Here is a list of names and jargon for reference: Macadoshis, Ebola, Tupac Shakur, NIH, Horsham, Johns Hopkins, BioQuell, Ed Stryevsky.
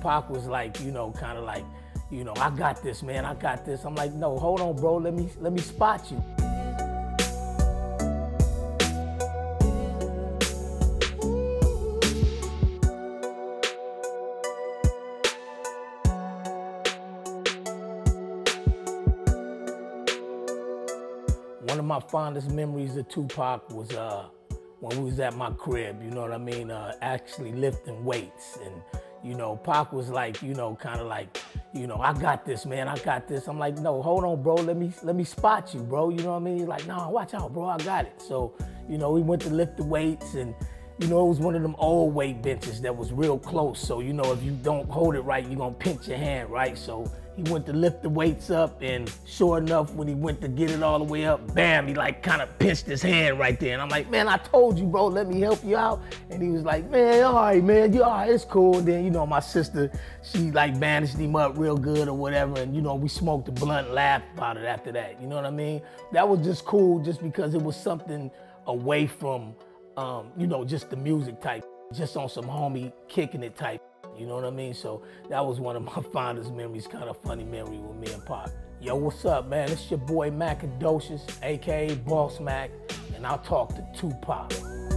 Pac was like, you know, kind of like, you know, I got this, man, I got this. I'm like, no, hold on, bro, let me spot you. One of my fondest memories of Tupac was when we was at my crib, you know what I mean, actually lifting weights. And, you know, Pac was like, you know, kind of like, you know, I got this, man, I got this. I'm like, no, hold on, bro, let me spot you, bro, you know what I mean? He's like, nah, watch out, bro, I got it. So, you know, we went to lift the weights and, you know, it was one of them old weight benches that was real close. So, you know, if you don't hold it right, you're gonna pinch your hand, right? So he went to lift the weights up, and sure enough, when he went to get it all the way up, bam, he like kind of pinched his hand right there. And I'm like, man, I told you, bro, let me help you out. And he was like, man, all right, man, you all right, it's cool. And then, you know, my sister, she like bandaged him up real good or whatever. And, you know, we smoked a blunt and laughed about it after that. You know what I mean? That was just cool just because it was something away from, you know, just the music type, just on some homie kicking it type. You know what I mean? So that was one of my fondest memories, kind of funny memory with me and Pac. Yo, what's up, man? It's your boy Macadoshis, AKA Boss Mac, and I'll talk to Tupac.